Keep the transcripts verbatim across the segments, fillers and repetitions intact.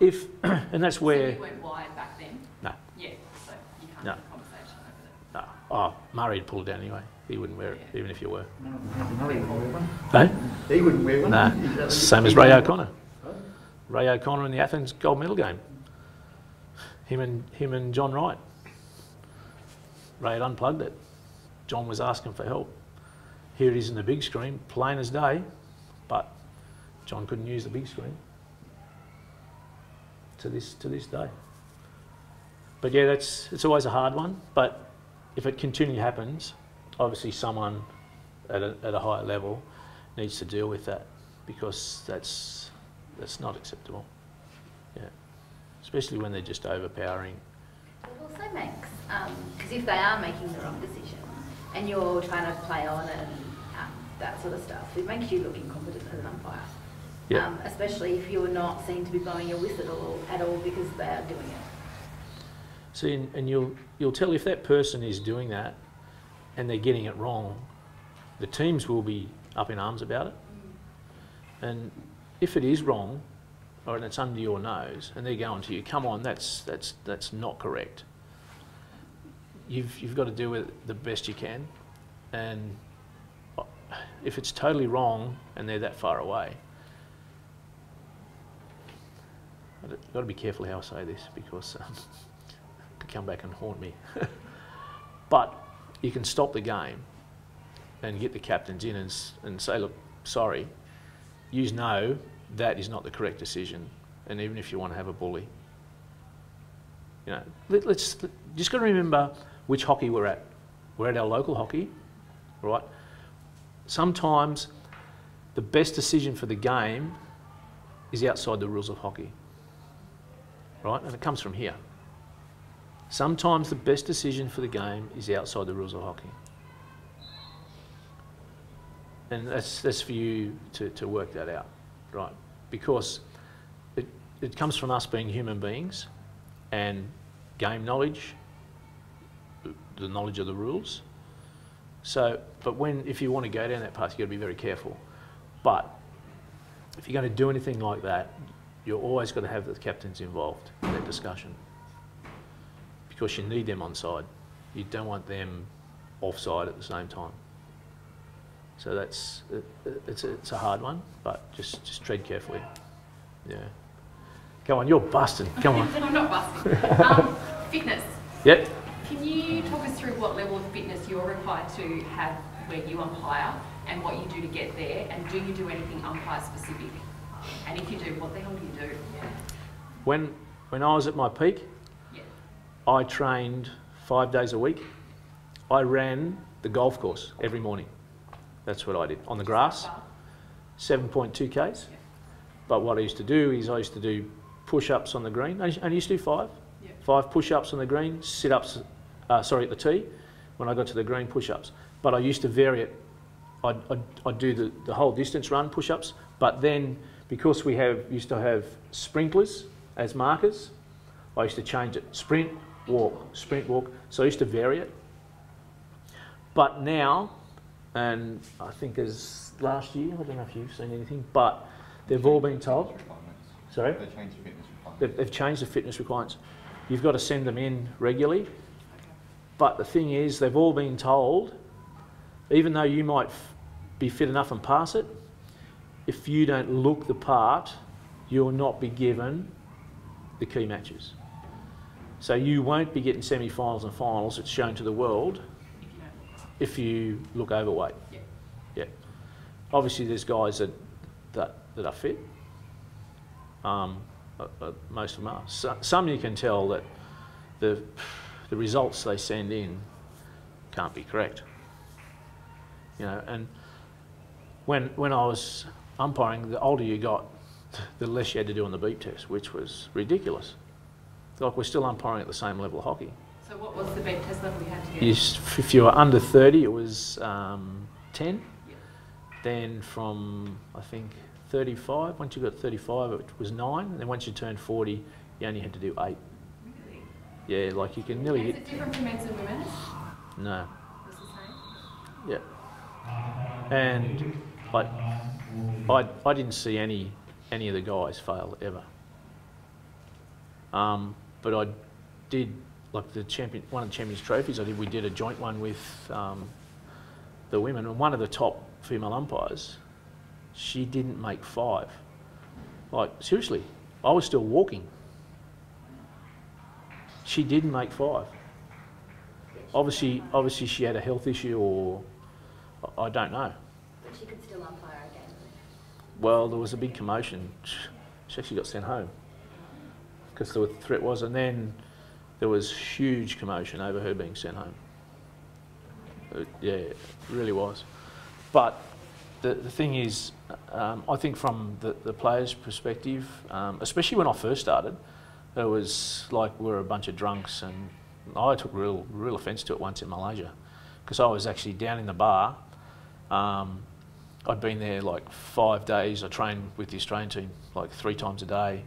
if and that's where. So you weren't wired back then? No. Yeah, so you can't no. have a conversation over that. No. Oh, Murray'd pull it down anyway. He wouldn't wear it, yeah. even if you were. No, Murray wouldn't wear one. No? He wouldn't wear one. No. Nah. Same as Ray O'Connor. Huh? Ray O'Connor in the Athens gold medal game. Him and, him and John Wright. Ray had unplugged it. John was asking for help. Here it is in the big screen, plain as day, but John couldn't use the big screen to this, to this day. But yeah, that's, it's always a hard one, but if it continually happens, obviously someone at a, at a higher level needs to deal with that, because that's, that's not acceptable. Yeah. Especially when they're just overpowering. It also makes, because um, if they are making the wrong decision, and you're trying to play on and um, that sort of stuff, it makes you look incompetent as an umpire. Yeah. Um, especially if you're not seen to be blowing your whistle at all because they are doing it. See, and, and you'll, you'll tell if that person is doing that and they're getting it wrong, the teams will be up in arms about it. Mm. And if it is wrong, or and it's under your nose, and they're going to you, come on, that's, that's, that's not correct. You've, you've got to deal with it the best you can, and if it's totally wrong and they're that far away, I've got to be careful how I say this, because um, it could come back and haunt me. But you can stop the game and get the captains in and, and say, look, sorry, you know that is not the correct decision, and even if you want to have a bully, you know, let, let's let, just got to remember which hockey we're at. We're at our local hockey, right? Sometimes the best decision for the game is outside the rules of hockey, right? And it comes from here. Sometimes the best decision for the game is outside the rules of hockey. And that's, that's for you to, to work that out, right? Because it, it comes from us being human beings and game knowledge, the knowledge of the rules. So, but when, if you want to go down that path, you've got to be very careful. But if you're going to do anything like that, you're always going to have the captains involved in that discussion, because you need them on side. You don't want them offside at the same time. So that's, it, it's, a, it's a hard one, but just, just tread carefully, yeah. Come on, you're busting. Come on. I'm not busting. Um, fitness. Yep. Can you talk us through what level of fitness you're required to have when you umpire, and what you do to get there, and do you do anything umpire specific? And if you do, what the hell do you do? Yeah. When when I was at my peak, yep. I trained five days a week. I ran the golf course every morning. That's what I did on the grass, seven point two Ks. Yep. But what I used to do is I used to do push-ups on the green. I used to do five. Yep. Five push-ups on the green, sit-ups, uh, sorry, at the tee, when I got to the green, push-ups. But I used to vary it. I'd, I'd, I'd do the, the whole distance run push-ups, but then because we have used to have sprinklers as markers, I used to change it. Sprint, walk, sprint, walk. So I used to vary it. But now, and I think as last year, I don't know if you've seen anything, but they've all been told. Sorry? They've changed the fitness requirements. They've changed the fitness requirements. You've got to send them in regularly. Okay. But the thing is, they've all been told, even though you might f be fit enough and pass it, if you don't look the part, you'll not be given the key matches. So you won't be getting semi-finals and finals. It's shown to the world if you look overweight. Yeah. Yeah. Obviously, there's guys that, that, that are fit. Um, uh, uh, most of them are. So, some you can tell that the, the results they send in can't be correct. You know, and when, when I was umpiring, the older you got, the less you had to do on the beep test, which was ridiculous. Like, we're still umpiring at the same level of hockey. So what was the beep test level you had to get? You, if you were under thirty, it was um, ten. Yeah. Then from, I think, thirty-five, once you got thirty-five, it was nine, and then once you turned forty, you only had to do eight. Really? Yeah, like you can nearly get... Is it different for men's and women's? No. It's the same? Yeah. And I, I, I didn't see any, any of the guys fail, ever. Um, but I did, like the champion, one of the Champions Trophies I did, we did a joint one with um, the women, and one of the top female umpires, she didn't make five. Like, seriously, I was still walking. She didn't make five. Obviously, obviously she had a health issue, or I don't know. But she could still umpire again. Well, there was a big commotion. She actually got sent home because the threat was, and then there was huge commotion over her being sent home. It, yeah, it really was. But the, the thing is, um, I think from the, the players' perspective, um, especially when I first started, it was like we were a bunch of drunks, and I took real, real offence to it once in Malaysia, because I was actually down in the bar. Um, I'd been there like five days. I trained with the Australian team like three times a day,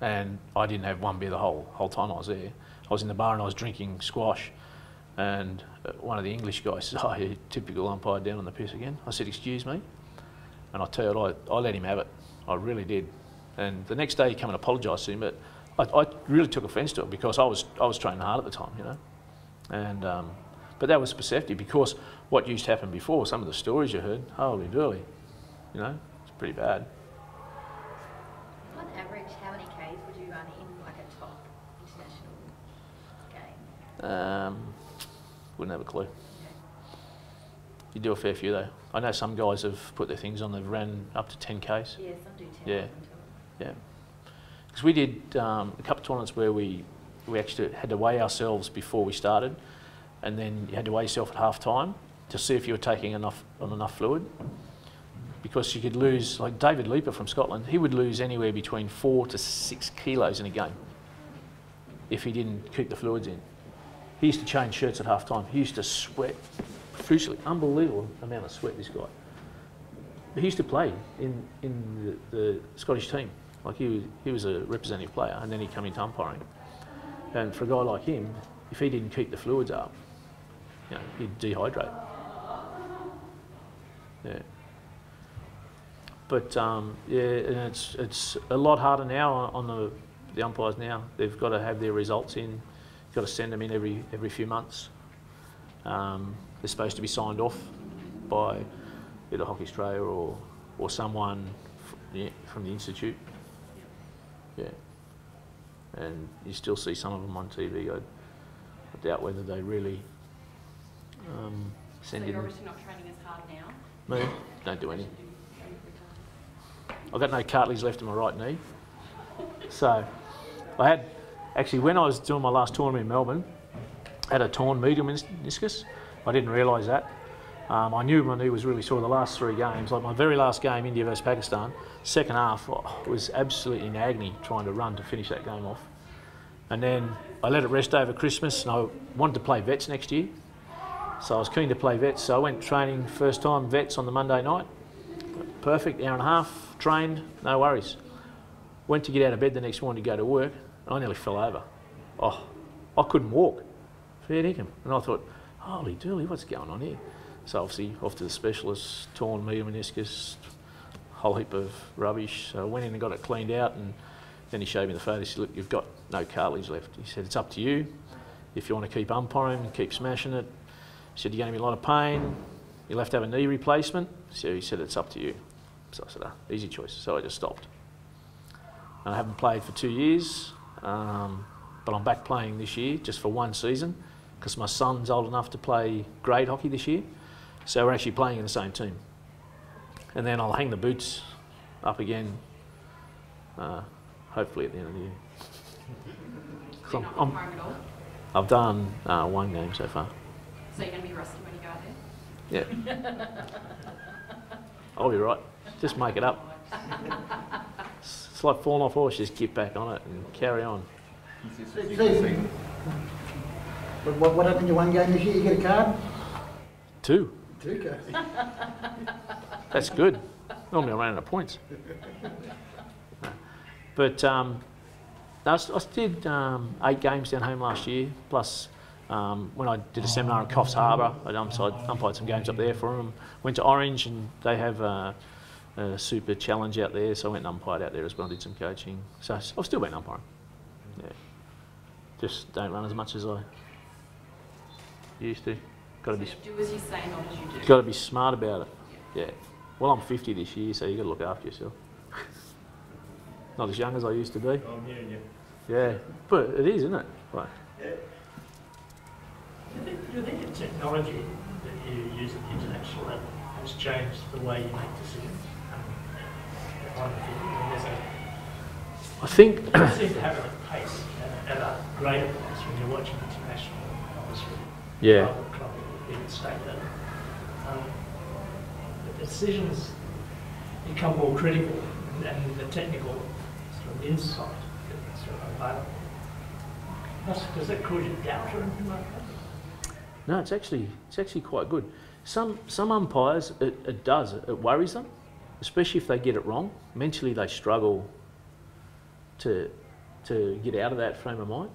and I didn't have one beer the whole whole time I was there. I was in the bar and I was drinking squash, and one of the English guys said, "Oh, you typical umpire down on the piss again." I said, "Excuse me," and I tell you, I, I let him have it. I really did. And the next day he came and apologised to him, but I, I really took offence to it because I was I was training hard at the time, you know. And um, but that was perceptive, because what used to happen before, some of the stories you heard, holy dooly, you know, it's pretty bad. On average, how many Ks would you run in like a top international game? Um, wouldn't have a clue. You do a fair few though. I know some guys have put their things on. They've ran up to ten Ks. Yeah, some do ten. Yeah. Yeah, because we did um, a couple of tournaments where we, we actually had to weigh ourselves before we started, and then you had to weigh yourself at half time to see if you were taking enough on enough fluid, because you could lose, like David Leeper from Scotland, he would lose anywhere between four to six kilos in a game if he didn't keep the fluids in. He used to change shirts at half time. He used to sweat profusely, unbelievable amount of sweat, this guy. He used to play in, in the, the Scottish team. Like he was, he was a representative player, and then he came into umpiring. And for a guy like him, if he didn't keep the fluids up, you know, he'd dehydrate. Yeah. But um, yeah, and it's it's a lot harder now on the the umpires now. They've got to have their results in, got to send them in every every few months. Um, they're supposed to be signed off by either Hockey Australia or or someone from the institute. Yeah. And you still see some of them on T V. I, I doubt whether they really um, send in. So you're obviously not training as hard now? No, don't do any. I've got no cartilage left in my right knee. So I had, actually when I was doing my last tournament in Melbourne, I had a torn medial meniscus. I didn't realise that. Um, I knew my knee was really sore the last three games. Like my very last game, India versus Pakistan, second half, oh, I was absolutely in agony trying to run to finish that game off. And then I let it rest over Christmas, and I wanted to play vets next year. So I was keen to play vets, so I went training first time vets on the Monday night. Perfect, hour and a half, trained, no worries. Went to get out of bed the next morning to go to work, and I nearly fell over. Oh, I couldn't walk, fair dinkum. And I thought, holy dooly, what's going on here? So obviously off to the specialist, torn medial meniscus, whole heap of rubbish. So I went in and got it cleaned out, and then he showed me the photo. He said, "Look, you've got no cartilage left." He said, "It's up to you. If you want to keep umpiring, keep smashing it." He said, "You're going to be in a lot of pain. You'll have to have a knee replacement." So he said, "It's up to you." So I said, "Ah, easy choice." So I just stopped. And I haven't played for two years, um, but I'm back playing this year just for one season, because my son's old enough to play grade hockey this year. So we're actually playing in the same team. And then I'll hang the boots up again, uh, hopefully at the end of the year. I'm, I'm, at all? I've done uh, one game so far. So you're going to be rusty when you go out there? Yeah. I'll be right. Just make it up. It's like falling off horse, just get back on it and carry on. But what, what happened to one game this year? You get a card? Two. That's good. Normally I ran out of points. But um, I, was, I did um, eight games down home last year, plus um, when I did a seminar in Coffs Harbour, I umpired some games up there for them. Went to Orange, and they have a, a super challenge out there, so I went and umpired out there as well, did some coaching. So I've still been umpiring. Yeah. Just don't run as much as I used to. Got to be. Do as you say, not as you do. Got to be smart about it. Yeah. yeah. Well, I'm fifty this year, so you got to look after yourself. Not as young as I used to be. I'm hearing you. Yeah, but it is, isn't it? Right. Yeah. Do they, do they have technology that you use at the international level has changed the way you make decisions? Um, I think it seems to happen at pace, at a greater pace when you're watching international, obviously. Yeah. Private club, even state level. Um, the decisions become more critical, and, and the technical sort of insight that's sort of available. Does, does that cause you doubt or anything like that? No, it's actually it's actually quite good. Some some umpires it, it does it, it worries them, especially if they get it wrong. Mentally, they struggle to to get out of that frame of mind.